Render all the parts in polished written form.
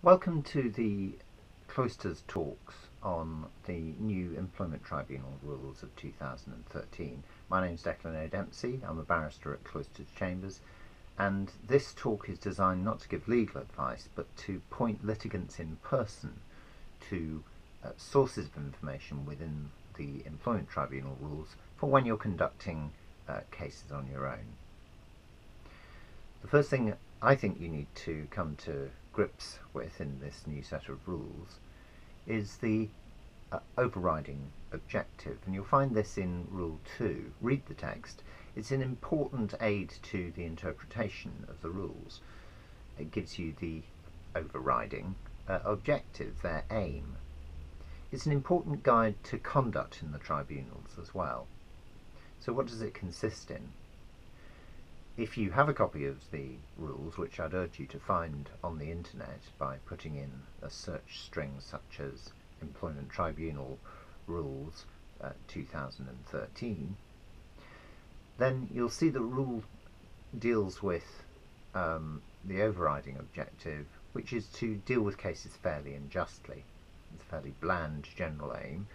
Welcome to the Cloisters Talks on the new Employment Tribunal Rules of 2013. My name's Declan O'Dempsey, I'm a barrister at Cloisters Chambers, and this talk is designed not to give legal advice but to point litigants in person to sources of information within the Employment Tribunal Rules for when you're conducting cases on your own. The first thing I think you need to come to grips with in this new set of rules is the overriding objective, and you'll find this in Rule 2. Read the text. It's an important aid to the interpretation of the rules. It gives you the overriding objective, their aim. It's an important guide to conduct in the tribunals as well. So what does it consist in? If you have a copy of the rules, which I'd urge you to find on the internet by putting in a search string such as Employment Tribunal Rules 2013, then you'll see the rule deals with the overriding objective, which is to deal with cases fairly and justly. It's a fairly bland general aim,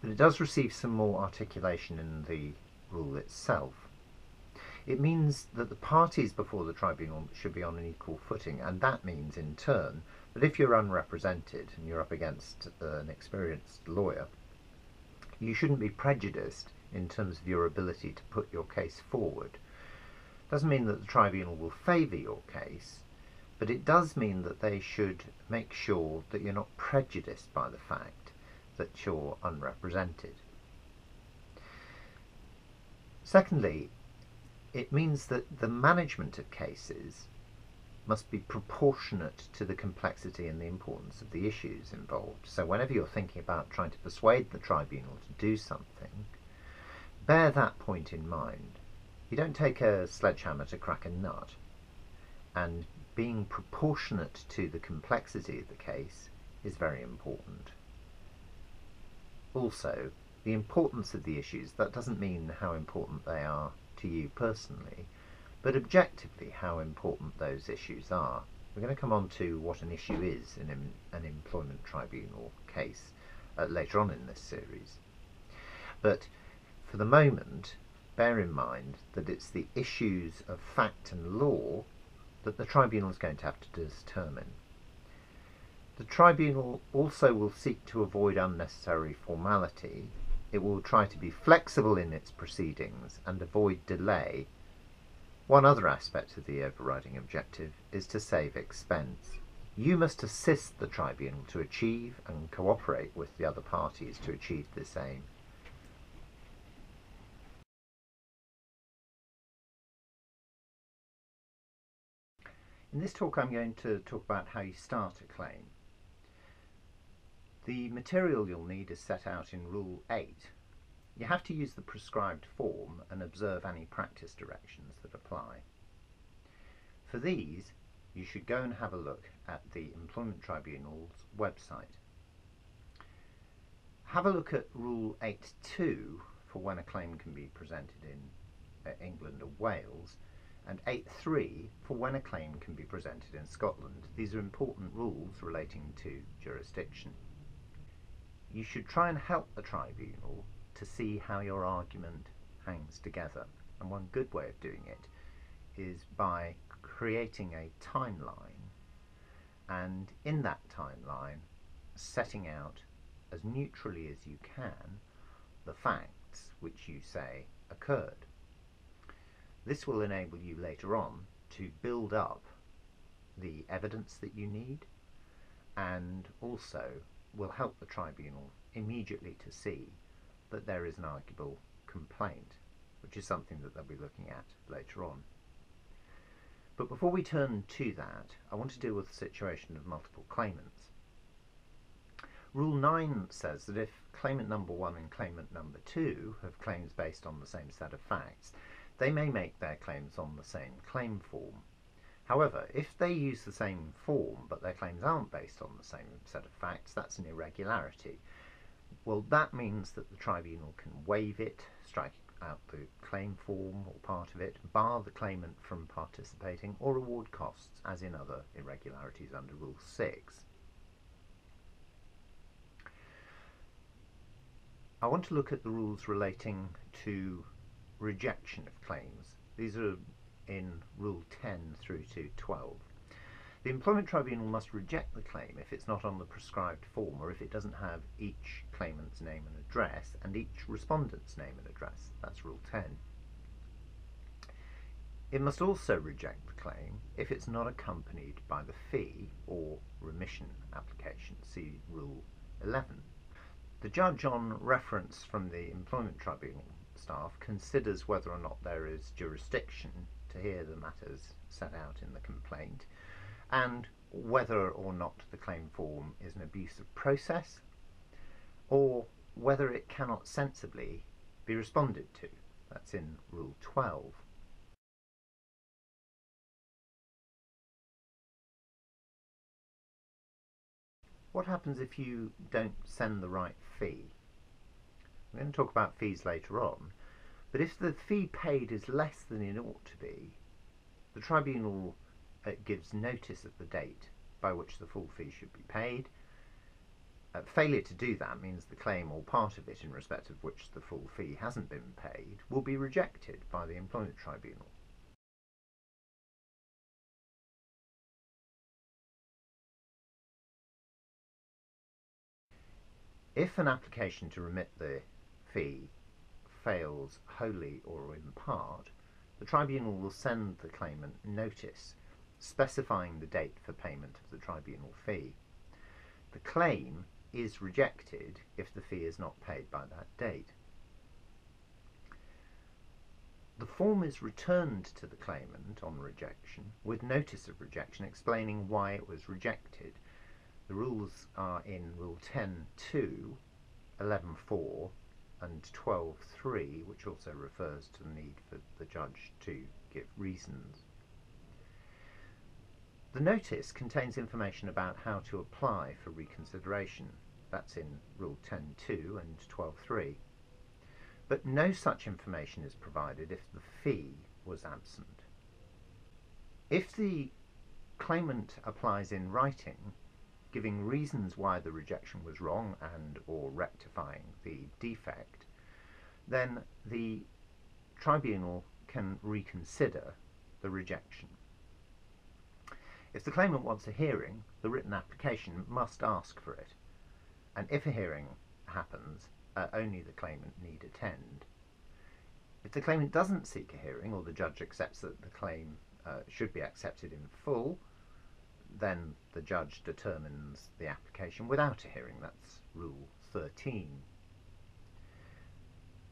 but it does receive some more articulation in the rule itself. It means that the parties before the tribunal should be on an equal footing, and that means in turn that if you're unrepresented and you're up against an experienced lawyer, you shouldn't be prejudiced in terms of your ability to put your case forward. It doesn't mean that the tribunal will favour your case, but it does mean that they should make sure that you're not prejudiced by the fact that you're unrepresented. Secondly, it means that the management of cases must be proportionate to the complexity and the importance of the issues involved. So whenever you're thinking about trying to persuade the tribunal to do something, bear that point in mind. You don't take a sledgehammer to crack a nut, and being proportionate to the complexity of the case is very important. Also, the importance of the issues, that doesn't mean how important they are to you personally, but objectively how important those issues are. We're going to come on to what an issue is in an employment tribunal case later on in this series. But for the moment, bear in mind that it's the issues of fact and law that the tribunal is going to have to determine. The tribunal also will seek to avoid unnecessary formality. It will try to be flexible in its proceedings and avoid delay. One other aspect of the overriding objective is to save expense. You must assist the tribunal to achieve and cooperate with the other parties to achieve this aim. In this talk I'm going to talk about how you start a claim. The material you'll need is set out in Rule 8. You have to use the prescribed form and observe any practice directions that apply. For these, you should go and have a look at the Employment Tribunal's website. Have a look at Rule 8.2 for when a claim can be presented in England or Wales, and 8.3 for when a claim can be presented in Scotland. These are important rules relating to jurisdiction. You should try and help the tribunal to see how your argument hangs together. And one good way of doing it is by creating a timeline, and in that timeline setting out as neutrally as you can the facts which you say occurred. This will enable you later on to build up the evidence that you need, and also will help the tribunal immediately to see that there is an arguable complaint, which is something that they'll be looking at later on. But before we turn to that, I want to deal with the situation of multiple claimants. Rule 9 says that if claimant number 1 and claimant number 2 have claims based on the same set of facts, they may make their claims on the same claim form. However, if they use the same form but their claims aren't based on the same set of facts, that's an irregularity. Well, that means that the tribunal can waive it, strike out the claim form or part of it, bar the claimant from participating, or award costs as in other irregularities under Rule 6. I want to look at the rules relating to rejection of claims. These are in Rule 10 through to 12. The Employment Tribunal must reject the claim if it's not on the prescribed form or if it doesn't have each claimant's name and address and each respondent's name and address. That's Rule 10. It must also reject the claim if it's not accompanied by the fee or remission application. See Rule 11. The judge, on reference from the Employment Tribunal staff, considers whether or not there is jurisdiction to hear the matters set out in the complaint and whether or not the claim form is an abuse of process or whether it cannot sensibly be responded to. That's in Rule 12. What happens if you don't send the right fee? We're going to talk about fees later on, but if the fee paid is less than it ought to be, the tribunal gives notice of the date by which the full fee should be paid. Failure to do that means the claim or part of it in respect of which the full fee hasn't been paid will be rejected by the Employment Tribunal. If an application to remit the fee fails wholly or in part, the tribunal will send the claimant notice specifying the date for payment of the tribunal fee. The claim is rejected if the fee is not paid by that date. The form is returned to the claimant on rejection with notice of rejection explaining why it was rejected. The rules are in Rule 10.2, 11.4 and 12.3, which also refers to the need for the judge to give reasons. The notice contains information about how to apply for reconsideration. That's in Rule 10.2 and 12.3. But no such information is provided if the fee was absent. If the claimant applies in writing, giving reasons why the rejection was wrong and or rectifying the defect, then the tribunal can reconsider the rejection. If the claimant wants a hearing, the written application must ask for it, and if a hearing happens, only the claimant need attend. If the claimant doesn't seek a hearing or the judge accepts that the claim should be accepted in full, then the judge determines the application without a hearing. That's Rule 13.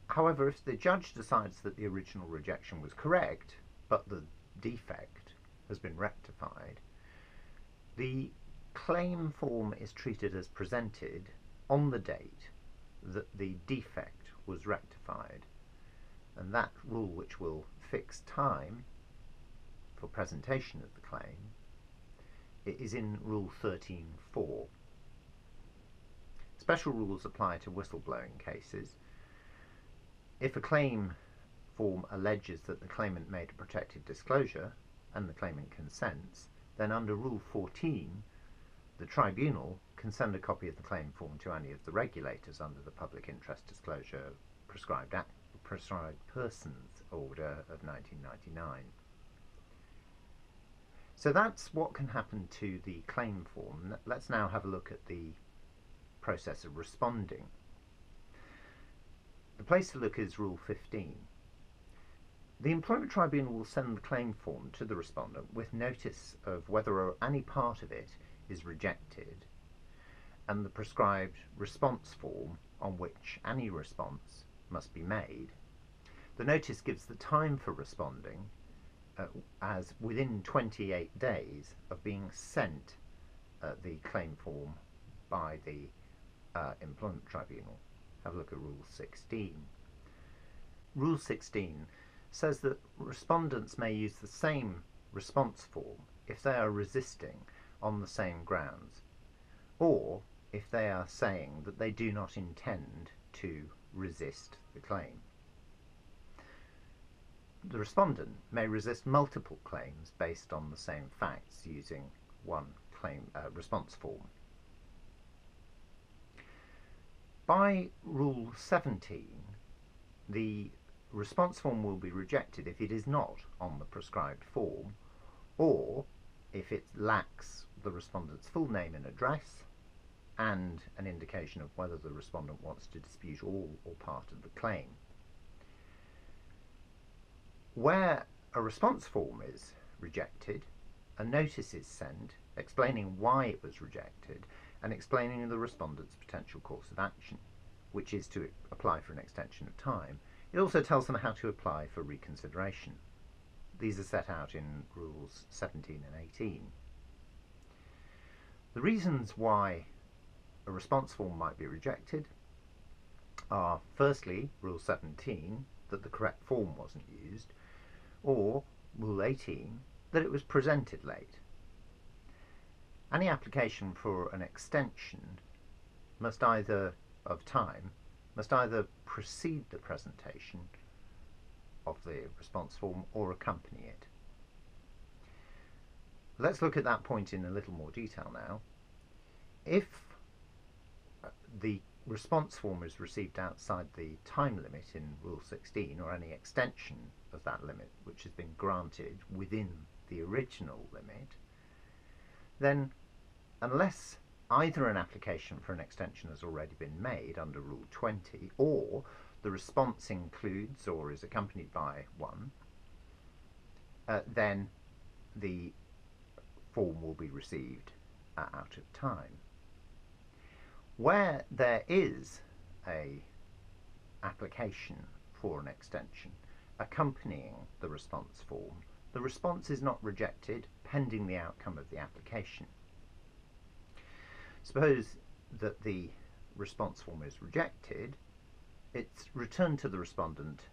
However, if the judge decides that the original rejection was correct, but the defect has been rectified, the claim form is treated as presented on the date that the defect was rectified. And that rule, which will fix time for presentation of the claim, it is in Rule 13.4. Special rules apply to whistleblowing cases. If a claim form alleges that the claimant made a protected disclosure and the claimant consents, then under Rule 14 the tribunal can send a copy of the claim form to any of the regulators under the Public Interest Disclosure Prescribed Persons Order of 1999. So that's what can happen to the claim form. Let's now have a look at the process of responding. The place to look is Rule 15. The Employment Tribunal will send the claim form to the respondent with notice of whether any part of it is rejected and the prescribed response form on which any response must be made. The notice gives the time for responding as within 28 days of being sent the claim form by the Employment Tribunal. Have a look at Rule 16. Rule 16 says that respondents may use the same response form if they are resisting on the same grounds, or if they are saying that they do not intend to resist the claim. The respondent may resist multiple claims based on the same facts using one claim response form. By Rule 17, the response form will be rejected if it is not on the prescribed form, or if it lacks the respondent's full name and address and an indication of whether the respondent wants to dispute all or part of the claim. Where a response form is rejected, a notice is sent explaining why it was rejected and explaining the respondent's potential course of action, which is to apply for an extension of time. It also tells them how to apply for reconsideration. These are set out in Rules 17 and 18. The reasons why a response form might be rejected are, firstly, Rule 17, that the correct form wasn't used, or Rule 18, that it was presented late. Any application for an extension must either precede the presentation of the response form or accompany it. Let's look at that point in a little more detail now. If the response form is received outside the time limit in Rule 16, or any extension of that limit which has been granted within the original limit, then unless either an application for an extension has already been made under Rule 20, or the response includes or is accompanied by one, then the form will be received out of time. Where there is an application for an extension accompanying the response form, the response is not rejected pending the outcome of the application. Suppose that the response form is rejected, it's returned to the respondent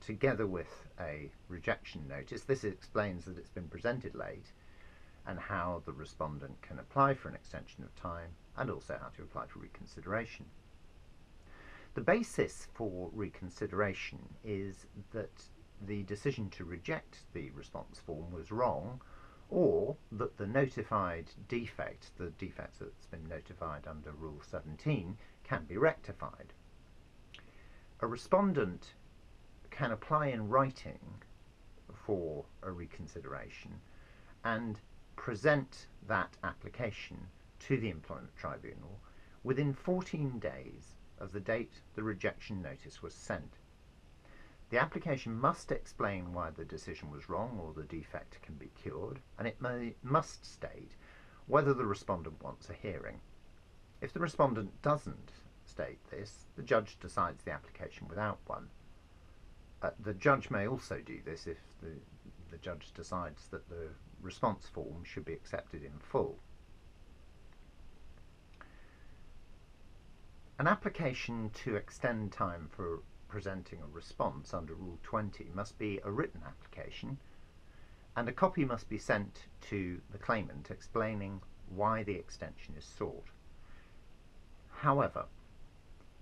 together with a rejection notice. This explains that it's been presented late and how the respondent can apply for an extension of time, and also how to apply for reconsideration. The basis for reconsideration is that the decision to reject the response form was wrong, or that the notified defect, the defect that's been notified under Rule 17, can be rectified. A respondent can apply in writing for a reconsideration and present that application to the Employment Tribunal within 14 days of the date the rejection notice was sent. The application must explain why the decision was wrong or the defect can be cured, and it must state whether the respondent wants a hearing. If the respondent doesn't state this, the judge decides the application without one. The judge may also do this if the judge decides that the response form should be accepted in full. An application to extend time for presenting a response under Rule 20 must be a written application, and a copy must be sent to the claimant explaining why the extension is sought. However,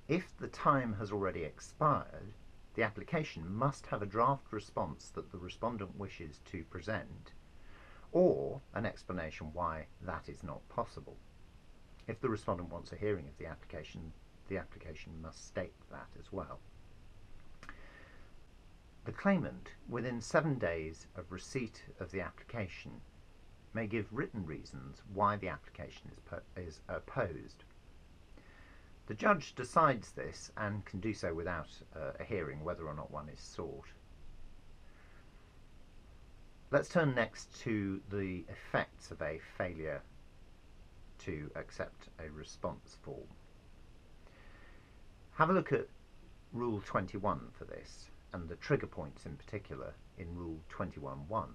if the time has already expired, the application must have a draft response that the respondent wishes to present, or an explanation why that is not possible. If the respondent wants a hearing of the application must state that as well. The claimant, within 7 days of receipt of the application, may give written reasons why the application is opposed. The judge decides this and can do so without a hearing whether or not one is sought. Let's turn next to the effects of a failure to accept a response form. Have a look at Rule 21 for this, and the trigger points in particular in Rule 21.1.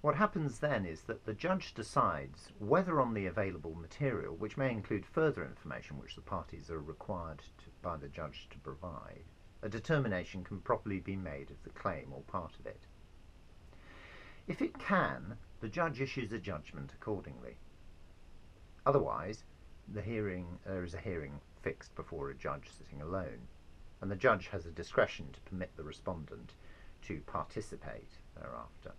What happens then is that the judge decides whether on the available material, which may include further information which the parties are required by the judge to provide, a determination can properly be made of the claim or part of it. If it can, the judge issues a judgment accordingly. Otherwise, there is a hearing fixed before a judge sitting alone, and the judge has a discretion to permit the respondent to participate thereafter.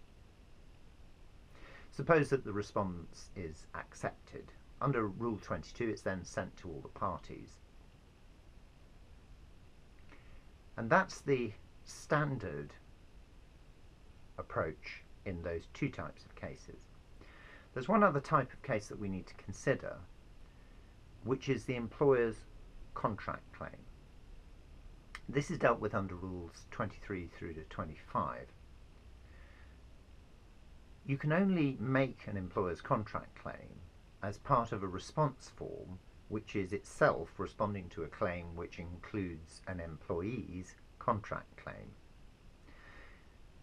Suppose that the response is accepted. Under Rule 22, it's then sent to all the parties. And that's the standard approach in those two types of cases. There's one other type of case that we need to consider, which is the employer's contract claim. This is dealt with under Rules 23 through to 25. You can only make an employer's contract claim as part of a response form, which is itself responding to a claim which includes an employee's contract claim.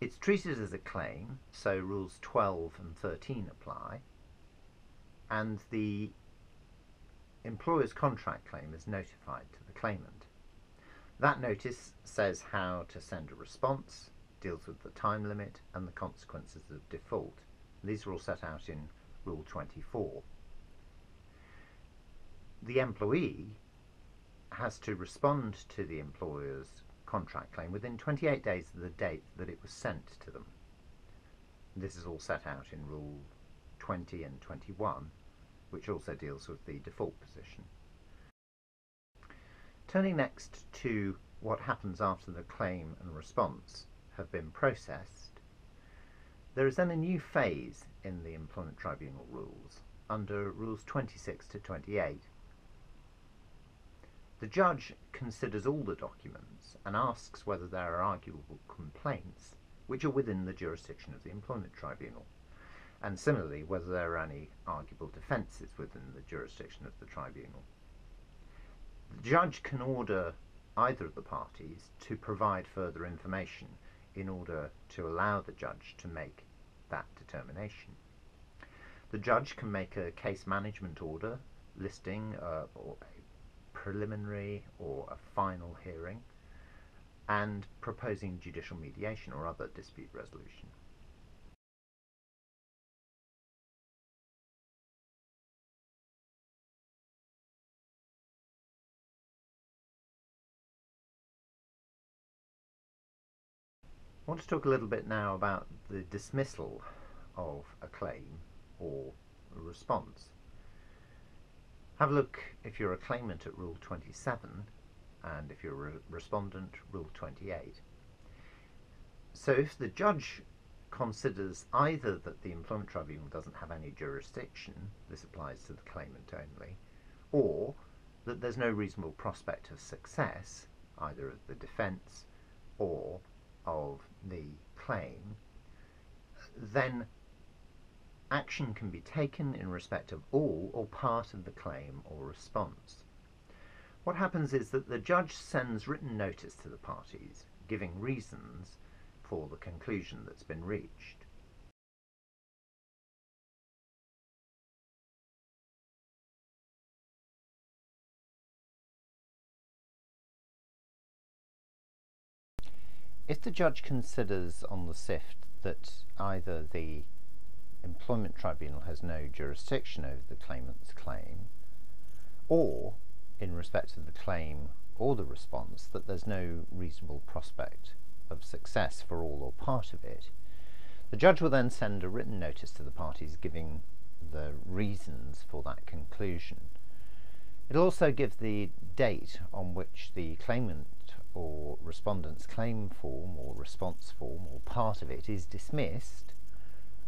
It's treated as a claim, so Rules 12 and 13 apply, and the employer's contract claim is notified to the claimant. That notice says how to send a response, deals with the time limit and the consequences of default. These are all set out in Rule 24. The employee has to respond to the employer's contract claim within 28 days of the date that it was sent to them. This is all set out in Rule 20 and 21, which also deals with the default position. Turning next to what happens after the claim and response have been processed, there is then a new phase in the Employment Tribunal rules under Rules 26 to 28. The judge considers all the documents and asks whether there are arguable complaints which are within the jurisdiction of the Employment Tribunal, and similarly whether there are any arguable defences within the jurisdiction of the tribunal. The judge can order either of the parties to provide further information in order to allow the judge to make that determination. The judge can make a case management order listing or a preliminary or a final hearing and proposing judicial mediation or other dispute resolution. I want to talk a little bit now about the dismissal of a claim or a response. Have a look if you're a claimant at Rule 27 and if you're a respondent, Rule 28. So if the judge considers either that the Employment Tribunal doesn't have any jurisdiction, this applies to the claimant only, or that there's no reasonable prospect of success, either of the defence or of the claim, then action can be taken in respect of all or part of the claim or response. What happens is that the judge sends written notice to the parties, giving reasons for the conclusion that's been reached. If the judge considers on the sift that either the Employment Tribunal has no jurisdiction over the claimant's claim, or in respect to the claim or the response that there's no reasonable prospect of success for all or part of it, the judge will then send a written notice to the parties giving the reasons for that conclusion. It'll also give the date on which the claimant or respondent's claim form or response form or part of it is dismissed,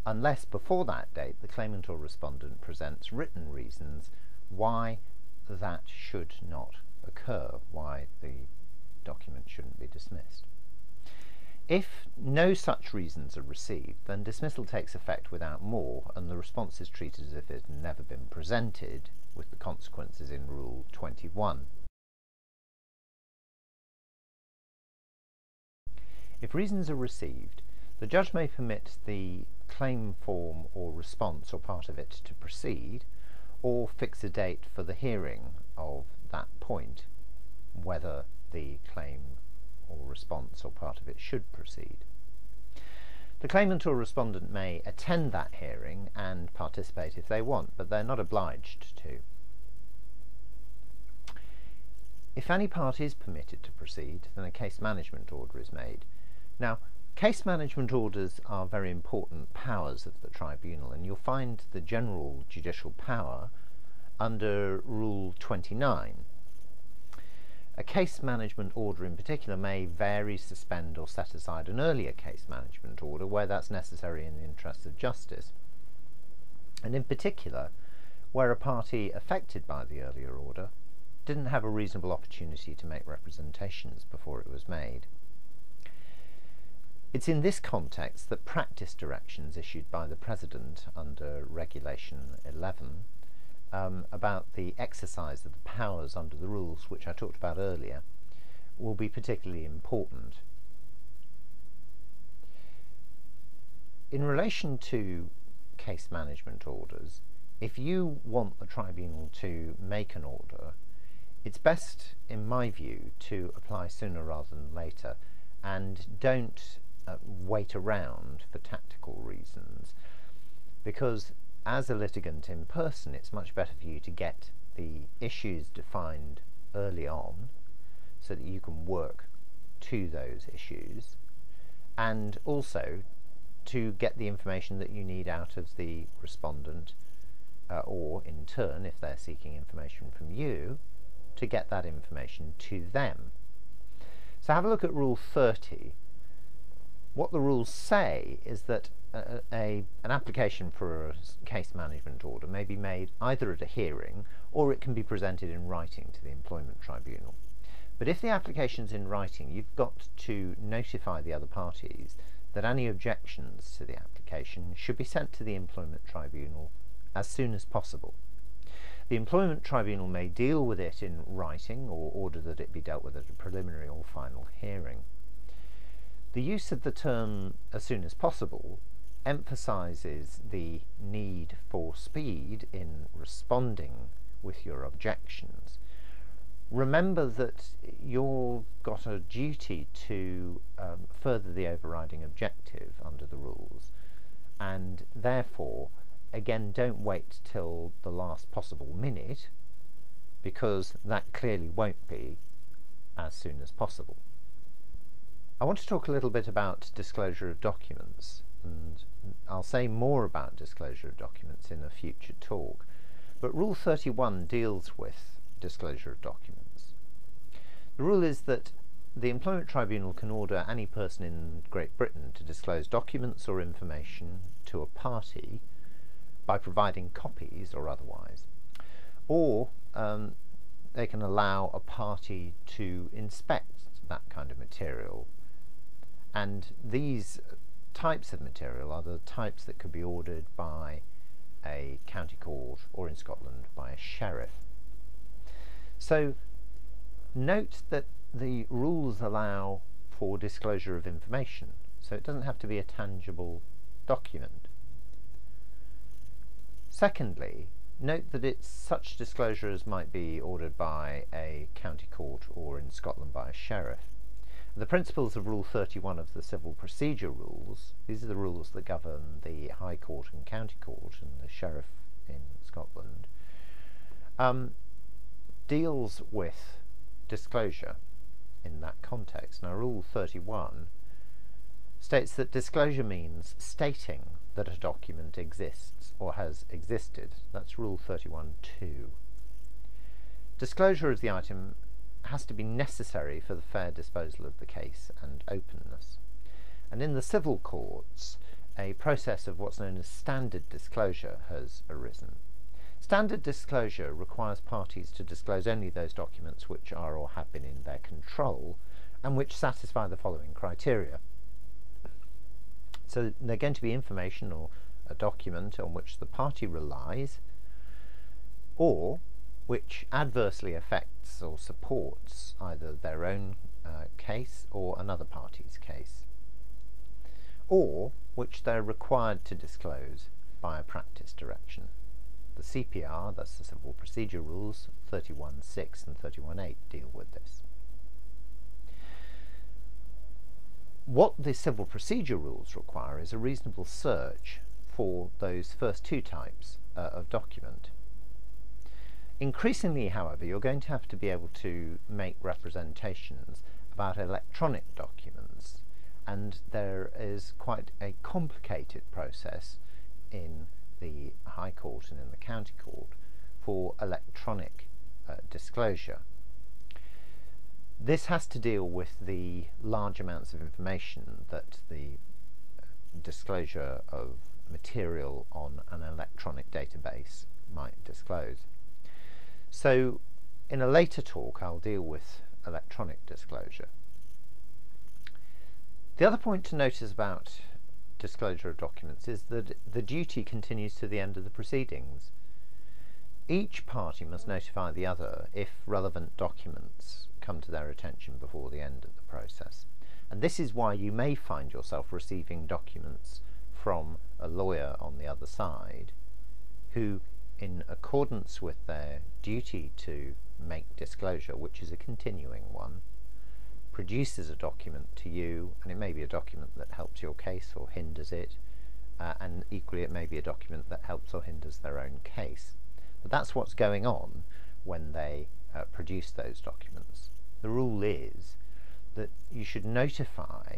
unless before that date the claimant or respondent presents written reasons why that should not occur, why the document shouldn't be dismissed. If no such reasons are received, then dismissal takes effect without more, and the response is treated as if it had never been presented, with the consequences in Rule 21. If reasons are received, the judge may permit the claim form or response or part of it to proceed, or fix a date for the hearing of that point, whether the claim or response or part of it should proceed. The claimant or respondent may attend that hearing and participate if they want, but they're not obliged to. If any party is permitted to proceed, then a case management order is made. Now, Case management orders are very important powers of the tribunal, and you'll find the general judicial power under Rule 29. A case management order in particular may vary, suspend or set aside an earlier case management order where that's necessary in the interests of justice, and in particular where a party affected by the earlier order didn't have a reasonable opportunity to make representations before it was made. It's in this context that practice directions issued by the President under Regulation 11 about the exercise of the powers under the rules, which I talked about earlier, will be particularly important. In relation to case management orders, if you want the tribunal to make an order, it's best, in my view, to apply sooner rather than later, and don't wait around for tactical reasons, because as a litigant in person it's much better for you to get the issues defined early on so that you can work to those issues, and also to get the information that you need out of the respondent, or in turn, if they're seeking information from you, to get that information to them. So have a look at Rule 30. What the rules say is that an application for a case management order may be made either at a hearing or it can be presented in writing to the Employment Tribunal. But if the application's in writing, you've got to notify the other parties that any objections to the application should be sent to the Employment Tribunal as soon as possible. The Employment Tribunal may deal with it in writing or order that it be dealt with at a preliminary or final hearing. The use of the term as soon as possible emphasises the need for speed in responding with your objections. Remember that you've got a duty to further the overriding objective under the rules, and therefore again don't wait till the last possible minute, because that clearly won't be as soon as possible. I want to talk a little bit about disclosure of documents, and I'll say more about disclosure of documents in a future talk, but Rule 31 deals with disclosure of documents. The rule is that the Employment Tribunal can order any person in Great Britain to disclose documents or information to a party by providing copies or otherwise, or they can allow a party to inspect that kind of material. And these types of material are the types that could be ordered by a county court, or in Scotland by a sheriff. So note that the rules allow for disclosure of information, so it doesn't have to be a tangible document. Secondly, note that it's such disclosure as might be ordered by a county court, or in Scotland by a sheriff. The principles of Rule 31 of the Civil Procedure Rules, these are the rules that govern the High Court and County Court and the Sheriff in Scotland, deals with disclosure in that context. Now Rule 31 states that disclosure means stating that a document exists or has existed. That's Rule 31(2). Disclosure of the item has to be necessary for the fair disposal of the case and openness. And in the civil courts, a process of what's known as standard disclosure has arisen. Standard disclosure requires parties to disclose only those documents which are or have been in their control and which satisfy the following criteria. So they're going to be information or a document on which the party relies, or which adversely affects or supports either their own case or another party's case, or which they're required to disclose by a practice direction. The CPR, that's the Civil Procedure Rules, 31(6) and 31(8) deal with this. What the Civil Procedure Rules require is a reasonable search for those first two types of document. Increasingly, however, you're going to have to be able to make representations about electronic documents and there is quite a complicated process in the High Court and in the County Court for electronic disclosure. This has to deal with the large amounts of information that the disclosure of material on an electronic database might disclose. So in a later talk I'll deal with electronic disclosure. The other point to notice about disclosure of documents is that the duty continues to the end of the proceedings. Each party must notify the other if relevant documents come to their attention before the end of the process. And this is why you may find yourself receiving documents from a lawyer on the other side who, in accordance with their duty to make disclosure, which is a continuing one, produces a document to you, and it may be a document that helps your case or hinders it, and equally it may be a document that helps or hinders their own case. But that's what's going on when they produce those documents. The rule is that you should notify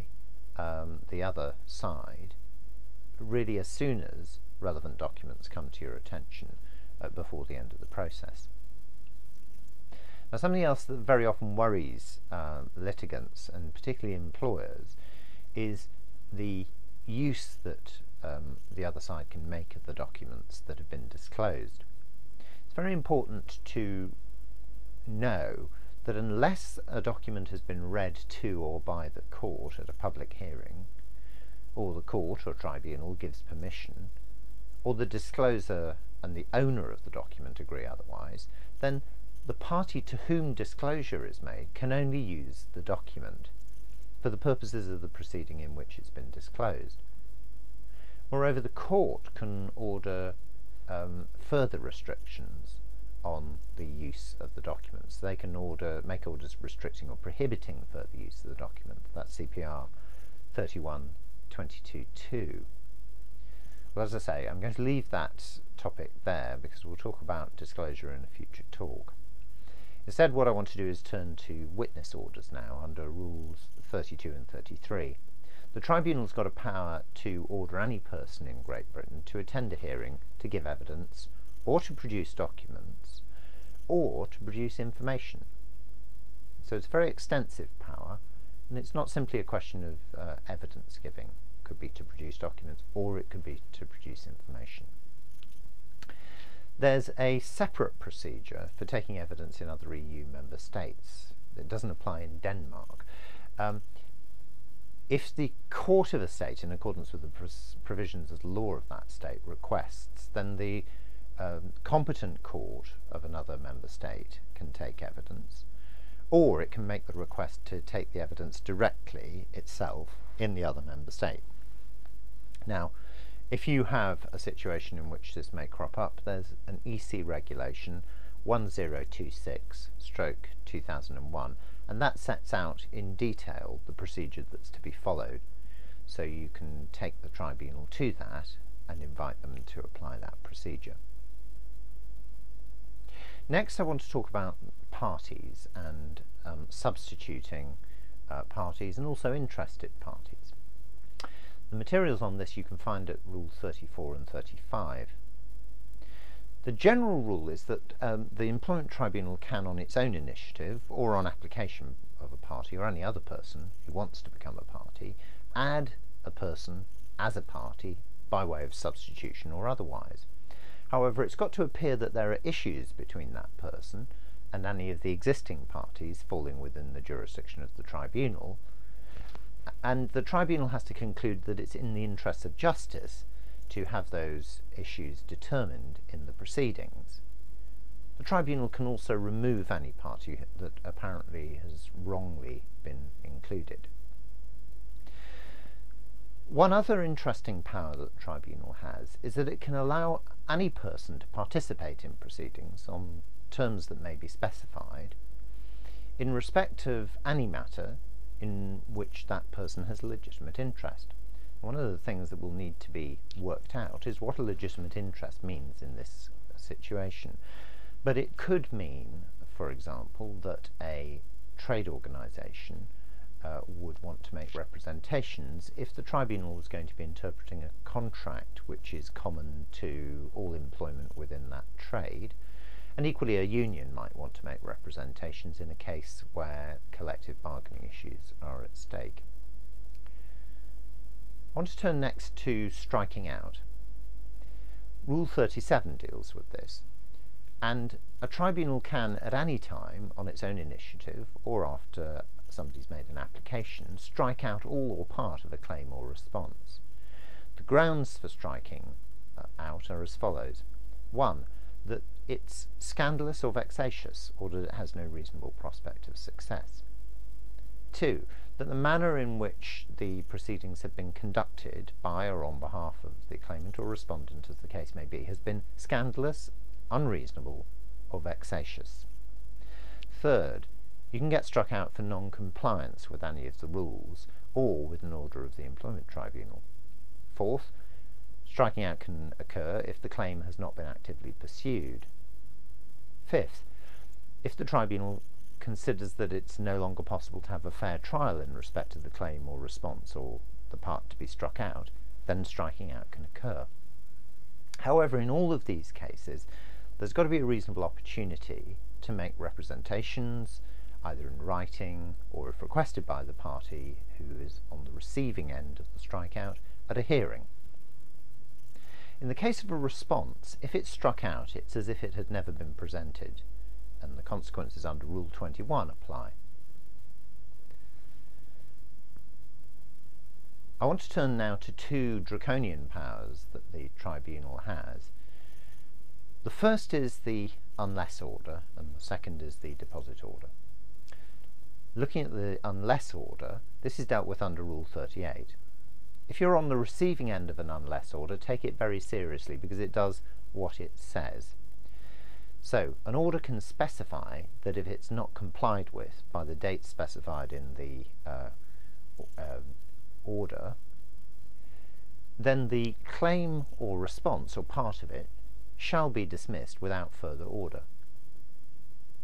the other side really as soon as relevant documents come to your attention before the end of the process. Now, something else that very often worries litigants and particularly employers is the use that the other side can make of the documents that have been disclosed. It's very important to know that unless a document has been read to or by the court at a public hearing, or the court or tribunal gives permission, or the discloser and the owner of the document agree otherwise, then the party to whom disclosure is made can only use the document for the purposes of the proceeding in which it's been disclosed. Moreover, the court can order further restrictions on the use of the documents. They can make orders restricting or prohibiting further use of the document. That's CPR 31.22.2. Well, as I say, I'm going to leave that topic there because we'll talk about disclosure in a future talk. Instead, what I want to do is turn to witness orders now under Rules 32 and 33. The tribunal's got a power to order any person in Great Britain to attend a hearing, to give evidence, or to produce documents, or to produce information. So it's a very extensive power, and it's not simply a question of evidence giving. It could be to produce documents, or it could be to produce information. There's a separate procedure for taking evidence in other EU member states. It doesn't apply in Denmark. If the court of a state, in accordance with the provisions of the law of that state, requests, then the competent court of another member state can take evidence, or it can make the request to take the evidence directly itself in the other member state. Now, if you have a situation in which this may crop up, there's an EC regulation 1026/2001, and that sets out in detail the procedure that's to be followed. So you can take the tribunal to that and invite them to apply that procedure. Next, I want to talk about parties and substituting parties and also interested parties. The materials on this you can find at Rule 34 and 35. The general rule is that the Employment Tribunal can, on its own initiative or on application of a party or any other person who wants to become a party, add a person as a party by way of substitution or otherwise. However, it's got to appear that there are issues between that person and any of the existing parties falling within the jurisdiction of the tribunal, and the tribunal has to conclude that it's in the interests of justice to have those issues determined in the proceedings. The tribunal can also remove any party that apparently has wrongly been included. One other interesting power that the tribunal has is that it can allow any person to participate in proceedings on terms that may be specified in respect of any matter in which that person has legitimate interest. One of the things that will need to be worked out is what a legitimate interest means in this situation. But it could mean, for example, that a trade organisation would want to make representations if the tribunal was going to be interpreting a contract which is common to all employment within that trade. And equally, a union might want to make representations in a case where collective bargaining issues are at stake. I want to turn next to striking out. Rule 37 deals with this, and a tribunal can at any time on its own initiative or after somebody's made an application strike out all or part of a claim or response. The grounds for striking out are as follows. 1. That it's scandalous or vexatious, or that it has no reasonable prospect of success. 2. That the manner in which the proceedings have been conducted by or on behalf of the claimant or respondent, as the case may be, has been scandalous, unreasonable, or vexatious. 3. You can get struck out for non-compliance with any of the rules or with an order of the Employment Tribunal. 4. Striking out can occur if the claim has not been actively pursued. 5. If the tribunal considers that it's no longer possible to have a fair trial in respect to the claim or response or the part to be struck out, then striking out can occur. However, in all of these cases, there's got to be a reasonable opportunity to make representations, either in writing or, if requested by the party who is on the receiving end of the strikeout, at a hearing. In the case of a response, if it's struck out, it's as if it had never been presented, and the consequences under Rule 21 apply. I want to turn now to two draconian powers that the tribunal has. The first is the unless order, and the second is the deposit order. Looking at the unless order, this is dealt with under Rule 38. If you're on the receiving end of an unless order, take it very seriously, because it does what it says. So, an order can specify that if it's not complied with by the date specified in the order, then the claim or response, or part of it, shall be dismissed without further order.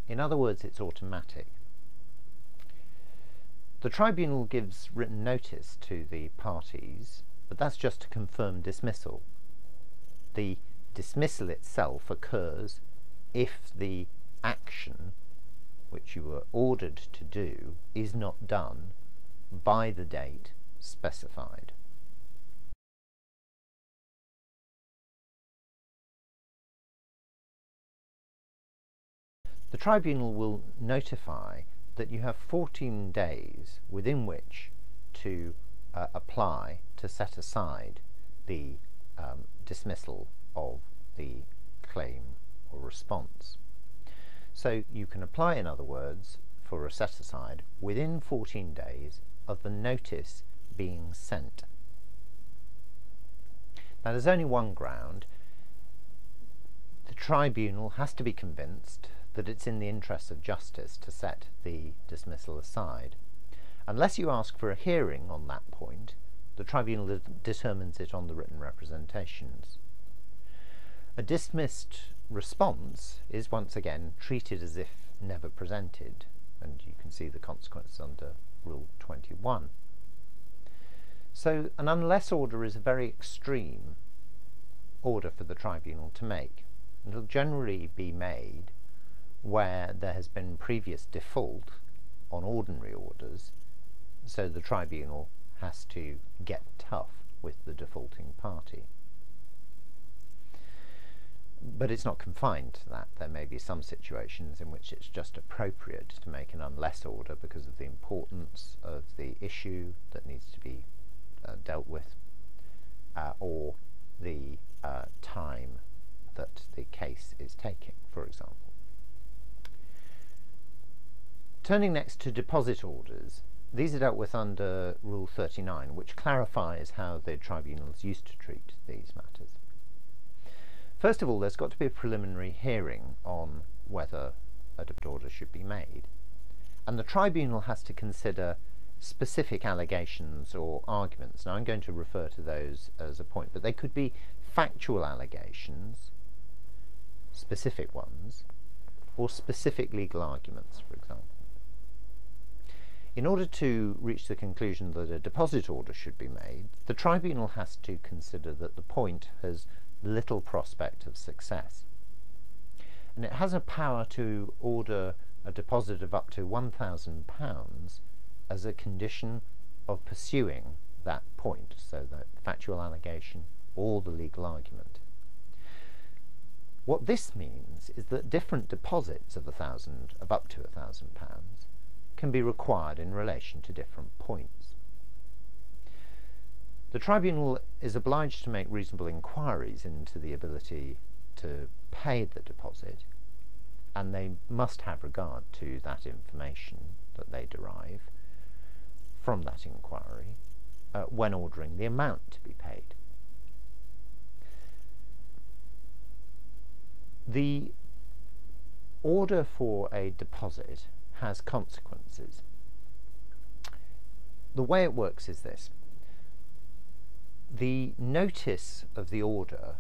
In other words, it's automatic. The tribunal gives written notice to the parties, but that's just to confirm dismissal. The dismissal itself occurs if the action which you were ordered to do is not done by the date specified. The tribunal will notify that you have 14 days within which to apply to set aside the dismissal of the claim or response. So you can apply, in other words, for a set aside within 14 days of the notice being sent. Now, there's only one ground. The tribunal has to be convinced that it's in the interests of justice to set the dismissal aside. Unless you ask for a hearing on that point, the tribunal determines it on the written representations. A dismissed response is once again treated as if never presented, and you can see the consequences under Rule 21. So an unless order is a very extreme order for the tribunal to make. It will generally be made where there has been previous default on ordinary orders, so the tribunal has to get tough with the defaulting party. But it's not confined to that. There may be some situations in which it's just appropriate to make an unless order because of the importance of the issue that needs to be dealt with, or the time that the case is taking, for example. Turning next to deposit orders, these are dealt with under Rule 39, which clarifies how the tribunals used to treat these matters. First of all, there's got to be a preliminary hearing on whether a deposit order should be made, and the tribunal has to consider specific allegations or arguments. Now, I'm going to refer to those as a point, but they could be factual allegations, specific ones, or specific legal arguments, for example. In order to reach the conclusion that a deposit order should be made, the tribunal has to consider that the point has little prospect of success. And it has a power to order a deposit of up to £1,000 as a condition of pursuing that point, so the factual allegation or the legal argument. What this means is that different deposits of up to £1,000 can be required in relation to different points. The tribunal is obliged to make reasonable inquiries into the ability to pay the deposit, and they must have regard to that information that they derive from that inquiry when ordering the amount to be paid. The order for a deposit has consequences. The way it works is this. The notice of the order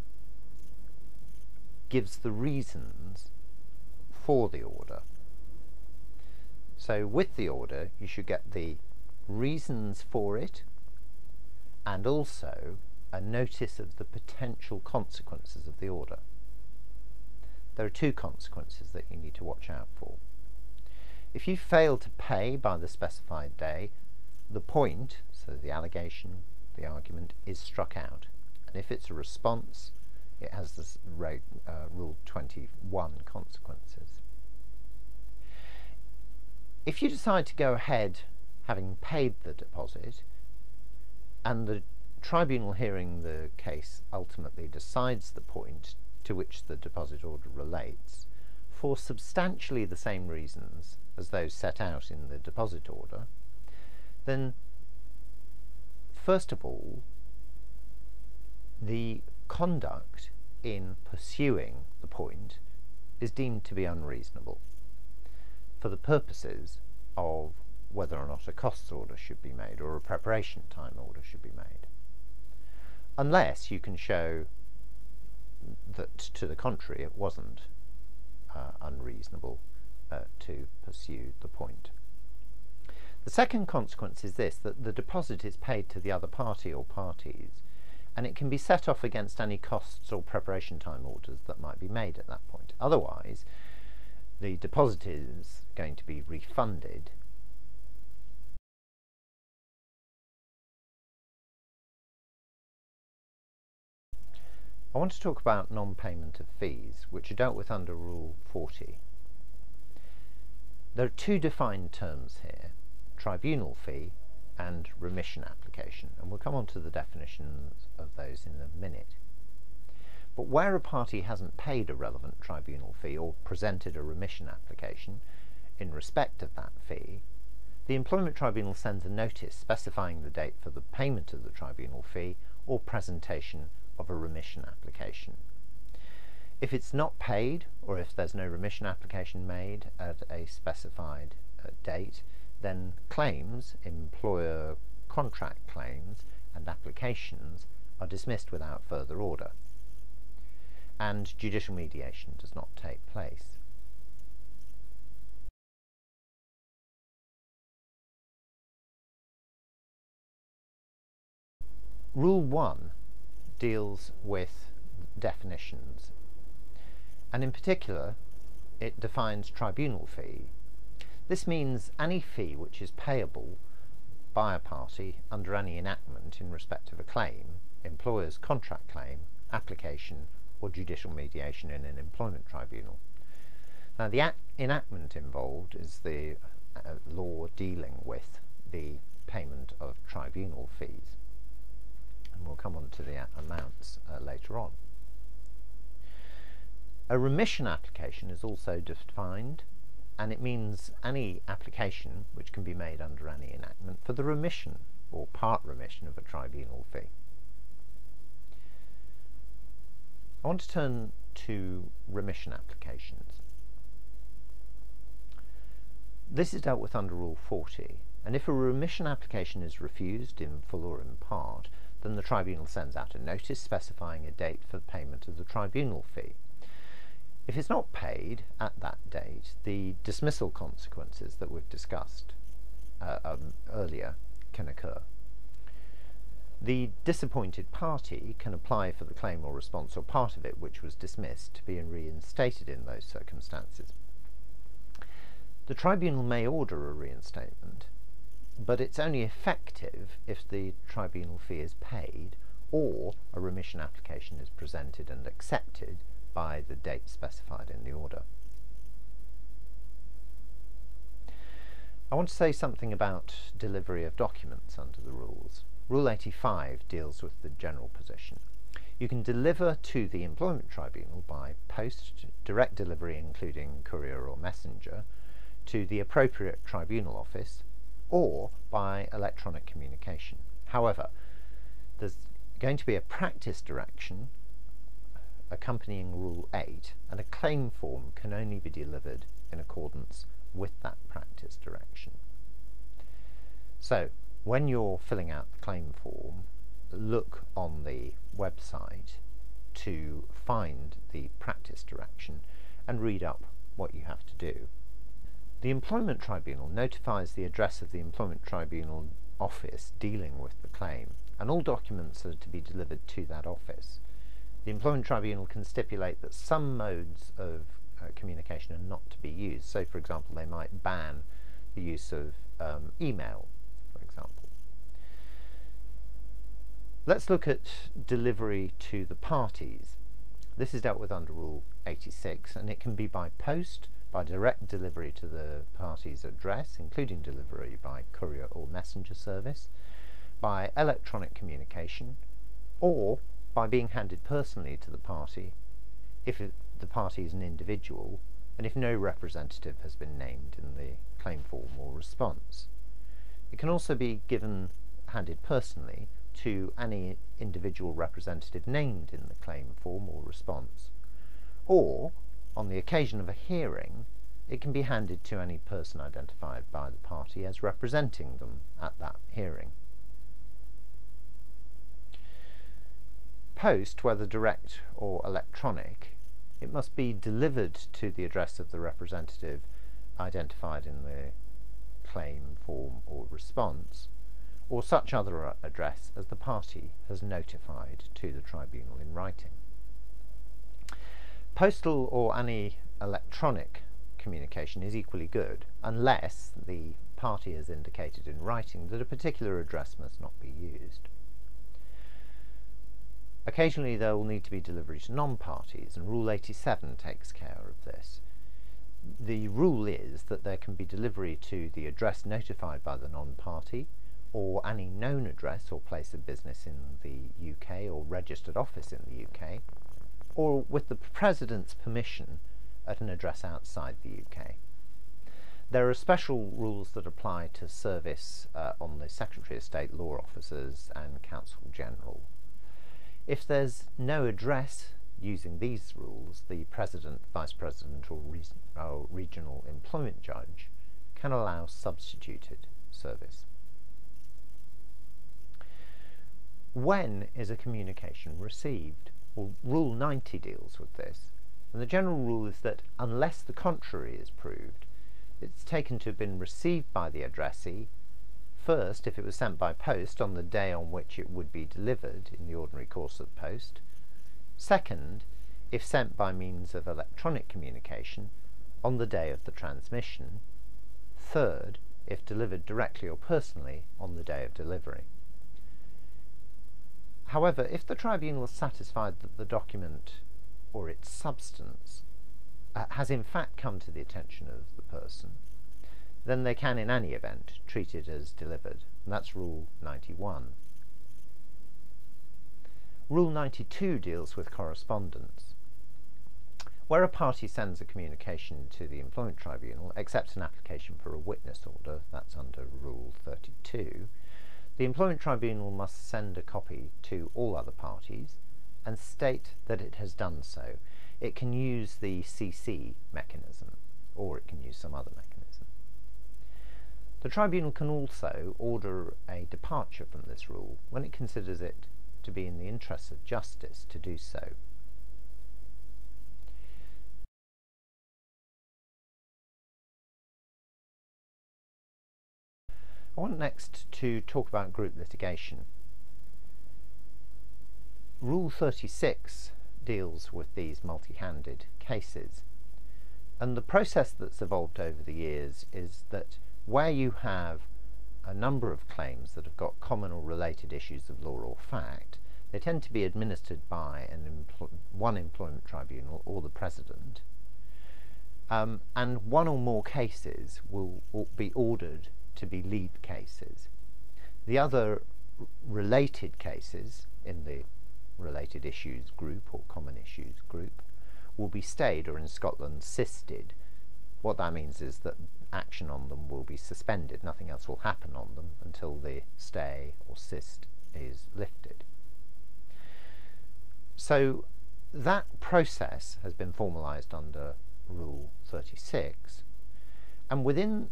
gives the reasons for the order. So with the order you should get the reasons for it and also a notice of the potential consequences of the order. There are two consequences that you need to watch out for. If you fail to pay by the specified day, the point, so the allegation, the argument, is struck out, and if it's a response it has this Rule 21 consequences. If you decide to go ahead having paid the deposit and the tribunal hearing the case ultimately decides the point to which the deposit order relates for substantially the same reasons as those set out in the deposit order, then first of all the conduct in pursuing the point is deemed to be unreasonable for the purposes of whether or not a costs order should be made or a preparation time order should be made, unless you can show that to the contrary it wasn't unreasonable to pursue the point. The second consequence is this, that the deposit is paid to the other party or parties, and it can be set off against any costs or preparation time orders that might be made at that point. Otherwise the deposit is going to be refunded. I want to talk about non-payment of fees, which are dealt with under Rule 40. There are two defined terms here, tribunal fee and remission application, and we'll come on to the definitions of those in a minute. But where a party hasn't paid a relevant tribunal fee or presented a remission application in respect of that fee, the Employment Tribunal sends a notice specifying the date for the payment of the tribunal fee or presentation of a remission application. If it's not paid, or if there's no remission application made at a specified date, then claims, employer contract claims and applications, are dismissed without further order, and judicial mediation does not take place. Rule 1 deals with definitions, and in particular it defines tribunal fee. This means any fee which is payable by a party under any enactment in respect of a claim, employer's contract claim, application or judicial mediation in an employment tribunal. Now the enactment involved is the law dealing with the payment of tribunal fees. We'll come on to the amounts later on. A remission application is also defined, and it means any application which can be made under any enactment for the remission or part remission of a tribunal fee. I want to turn to remission applications. This is dealt with under Rule 40, and if a remission application is refused in full or in part, then the tribunal sends out a notice specifying a date for payment of the tribunal fee. If it's not paid at that date, the dismissal consequences that we've discussed earlier can occur. The disappointed party can apply for the claim or response or part of it which was dismissed to be reinstated in those circumstances. The tribunal may order a reinstatement, but it's only effective if the tribunal fee is paid or a remission application is presented and accepted by the date specified in the order. I want to say something about delivery of documents under the rules. Rule 85 deals with the general position. You can deliver to the Employment Tribunal by post, direct delivery including courier or messenger, to the appropriate tribunal office, or by electronic communication. However, there's going to be a practice direction accompanying Rule 8, and a claim form can only be delivered in accordance with that practice direction. So, when you're filling out the claim form, look on the website to find the practice direction and read up what you have to do. The Employment Tribunal notifies the address of the Employment Tribunal office dealing with the claim, and all documents are to be delivered to that office. The Employment Tribunal can stipulate that some modes of communication are not to be used. So, for example, they might ban the use of email. Let's look at delivery to the parties. This is dealt with under Rule 86, and it can be by post, by direct delivery to the party's address, including delivery by courier or messenger service, by electronic communication, or by being handed personally to the party if the party is an individual and if no representative has been named in the claim form or response. It can also be handed personally to any individual representative named in the claim form or response, or on the occasion of a hearing it can be handed to any person identified by the party as representing them at that hearing. Post, whether direct or electronic, it must be delivered to the address of the representative identified in the claim form or response, or such other address as the party has notified to the tribunal in writing. Postal or any electronic communication is equally good, unless the party has indicated in writing that a particular address must not be used. Occasionally there will need to be delivery to non-parties, and Rule 87 takes care of this. The rule is that there can be delivery to the address notified by the non-party, or any known address or place of business in the UK or registered office in the UK, or with the President's permission at an address outside the UK. There are special rules that apply to service on the Secretary of State, law officers and Counsel General. If there's no address using these rules, the President, Vice President or Regional Employment Judge can allow substituted service. When is a communication received? Well, Rule 90 deals with this, and the general rule is that unless the contrary is proved, it's taken to have been received by the addressee first if it was sent by post on the day on which it would be delivered in the ordinary course of post, second if sent by means of electronic communication on the day of the transmission, third if delivered directly or personally on the day of delivery. However, if the tribunal is satisfied that the document or its substance has in fact come to the attention of the person, then they can in any event treat it as delivered, and that's Rule 91. Rule 92 deals with correspondence. Where a party sends a communication to the Employment Tribunal, except an application for a witness order, that's under Rule 32, the Employment Tribunal must send a copy to all other parties and state that it has done so. It can use the CC mechanism, or it can use some other mechanism. The Tribunal can also order a departure from this rule when it considers it to be in the interests of justice to do so. I want next to talk about group litigation. Rule 36 deals with these multi-handed cases, and the process that's evolved over the years is that where you have a number of claims that have got common or related issues of law or fact, they tend to be administered by one employment tribunal or the president, and one or more cases will be ordered to be lead cases. The other related cases in the related issues group or common issues group will be stayed, or in Scotland sisted. What that means is that action on them will be suspended, nothing else will happen on them until the stay or sist is lifted. So that process has been formalised under Rule 36, and within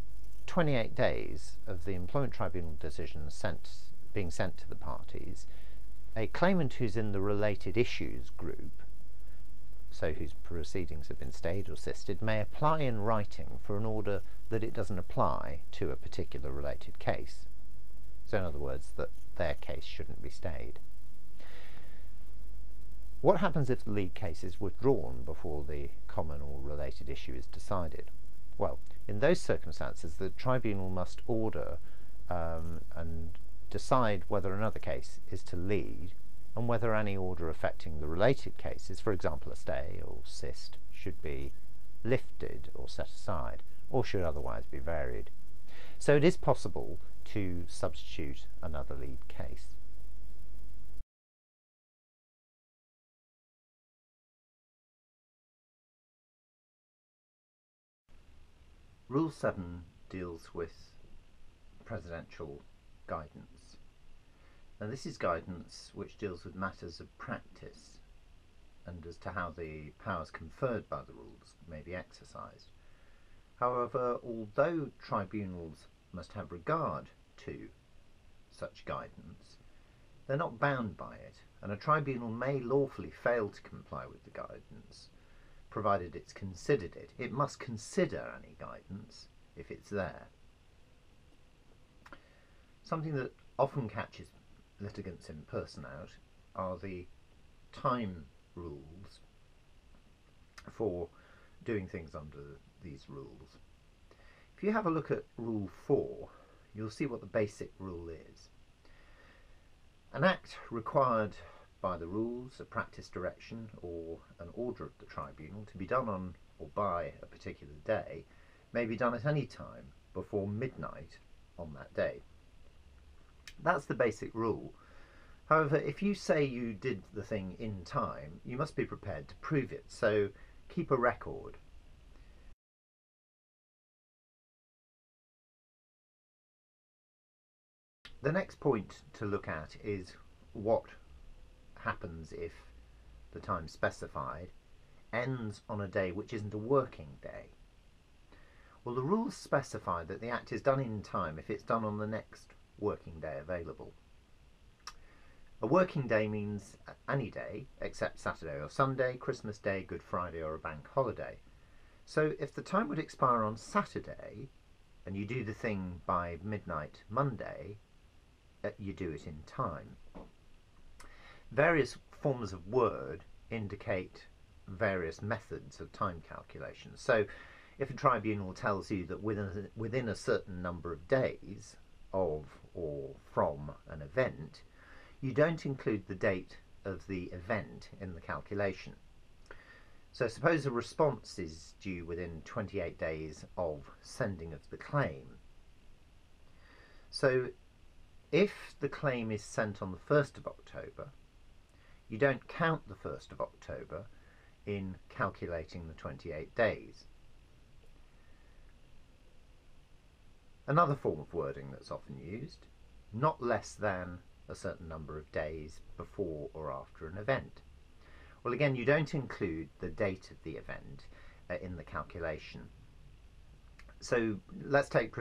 28 days of the Employment Tribunal decision being sent to the parties, a claimant who's in the related issues group, so whose proceedings have been stayed or sisted, may apply in writing for an order that it doesn't apply to a particular related case. So in other words, that their case shouldn't be stayed. What happens if the lead case is withdrawn before the common or related issue is decided? Well, in those circumstances, the tribunal must order and decide whether another case is to lead and whether any order affecting the related cases, for example a stay or sist, should be lifted or set aside or should otherwise be varied. So it is possible to substitute another lead case. Rule 7 deals with presidential guidance. Now this is guidance which deals with matters of practice and as to how the powers conferred by the rules may be exercised. However, although tribunals must have regard to such guidance, they're not bound by it, and a tribunal may lawfully fail to comply with the guidance, provided it's considered it. It must consider any guidance if it's there. Something that often catches litigants in person out are the time rules for doing things under these rules. If you have a look at Rule 4, you'll see what the basic rule is. An act required by the rules, a practice direction or an order of the tribunal to be done on or by a particular day may be done at any time before midnight on that day. That's the basic rule. However, if you say you did the thing in time, you must be prepared to prove it, so keep a record. The next point to look at is what happens if the time specified ends on a day which isn't a working day. Well, the rules specify that the act is done in time if it's done on the next working day available. A working day means any day except Saturday or Sunday, Christmas Day, Good Friday or a bank holiday. So if the time would expire on Saturday and you do the thing by midnight Monday, you do it in time. Various forms of word indicate various methods of time calculation. So if a tribunal tells you that within a certain number of days of or from an event, you don't include the date of the event in the calculation. So suppose a response is due within 28 days of sending of the claim. So if the claim is sent on the 1st of October, you don't count the 1st of October in calculating the 28 days. Another form of wording that's often used, not less than a certain number of days before or after an event. Well, again, you don't include the date of the event in the calculation. So let's take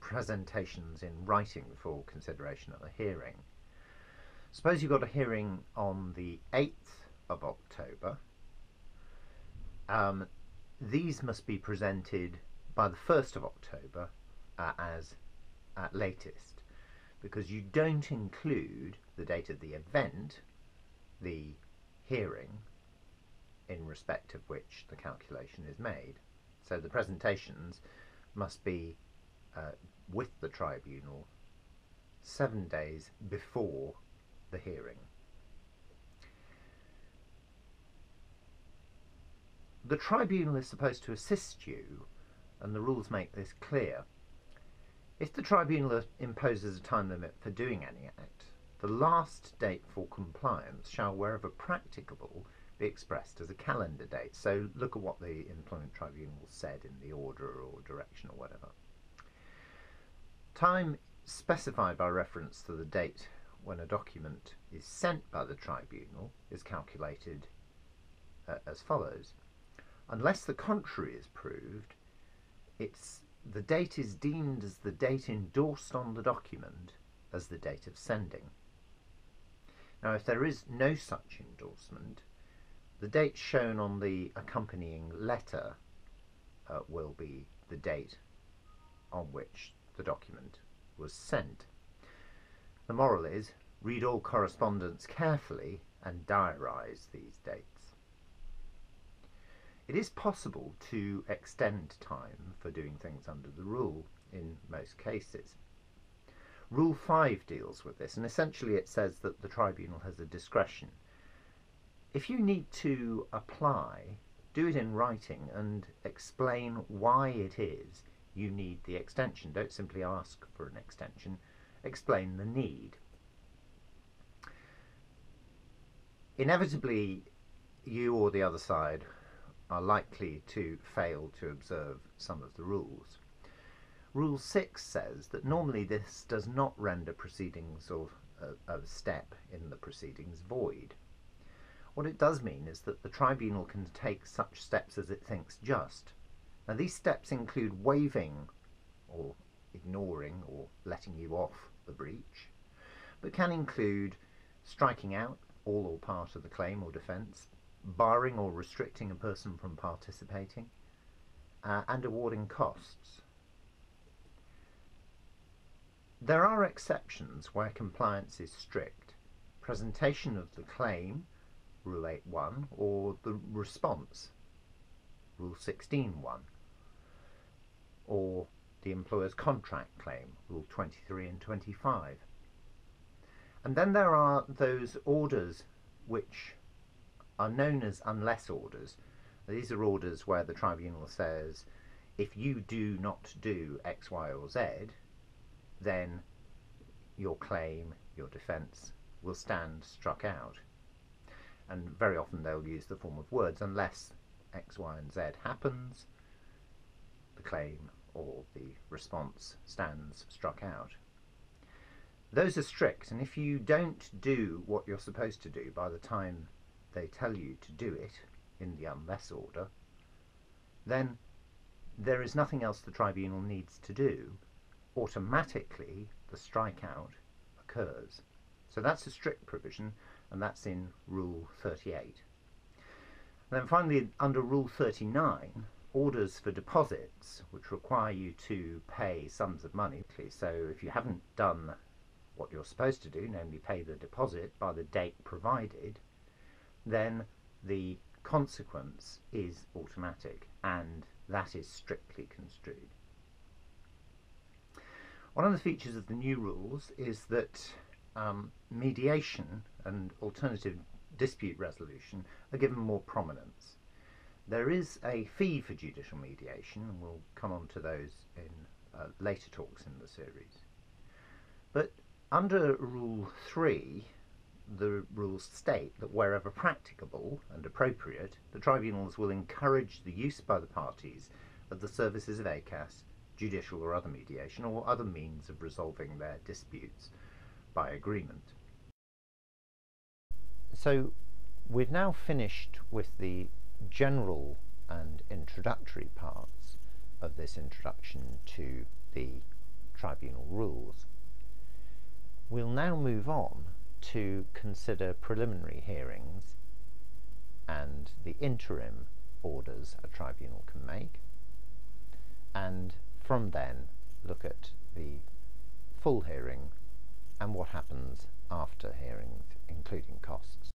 presentations in writing for consideration at a hearing. Suppose you've got a hearing on the 8th of October. These must be presented by the 1st of October as at latest, because you don't include the date of the event, the hearing, in respect of which the calculation is made. So the presentations must be with the tribunal 7 days before the hearing. The tribunal is supposed to assist you, and the rules make this clear. If the tribunal imposes a time limit for doing any act, the last date for compliance shall, wherever practicable, be expressed as a calendar date. So look at what the Employment Tribunal said in the order or direction or whatever. Time specified by reference to the date when a document is sent by the tribunal is calculated as follows. Unless the contrary is proved, the date is deemed as the date endorsed on the document as the date of sending. Now, if there is no such endorsement, the date shown on the accompanying letter will be the date on which the document was sent. The moral is, read all correspondence carefully and diarise these dates. It is possible to extend time for doing things under the rule in most cases. Rule 5 deals with this, and essentially it says that the tribunal has a discretion. If you need to apply, do it in writing and explain why it is you need the extension. Don't simply ask for an extension, explain the need. Inevitably, you or the other side are likely to fail to observe some of the rules. Rule 6 says that normally this does not render proceedings or a step in the proceedings void. What it does mean is that the tribunal can take such steps as it thinks just. Now, these steps include waiving or ignoring or letting you off the breach, but can include striking out all or part of the claim or defence, barring or restricting a person from participating, and awarding costs. There are exceptions where compliance is strict. Presentation of the claim, Rule 8.1, or the response, Rule 16.1, or the employer's contract claim, Rule 23 and 25. And then there are those orders which are known as unless orders. These are orders where the tribunal says, if you do not do X, Y, or Z, then your claim, your defence, will stand struck out. And very often they'll use the form of words, unless X, Y, and Z happens, the claim or the response stands struck out. Those are strict, and if you don't do what you're supposed to do by the time they tell you to do it in the unless order, then there is nothing else the tribunal needs to do. Automatically the strikeout occurs. So that's a strict provision, and that's in Rule 38. And then finally, under Rule 39, orders for deposits, which require you to pay sums of money. So if you haven't done what you're supposed to do, namely pay the deposit by the date provided, then the consequence is automatic, and that is strictly construed. One of the features of the new rules is that mediation and alternative dispute resolution are given more prominence. There is a fee for judicial mediation, and we'll come on to those in later talks in the series. But under Rule 3, the rules state that wherever practicable and appropriate, the tribunals will encourage the use by the parties of the services of ACAS, judicial or other mediation, or other means of resolving their disputes by agreement. So we've now finished with the general and introductory parts of this introduction to the tribunal rules. We'll now move on to consider preliminary hearings and the interim orders a tribunal can make, and from then look at the full hearing and what happens after hearings, including costs.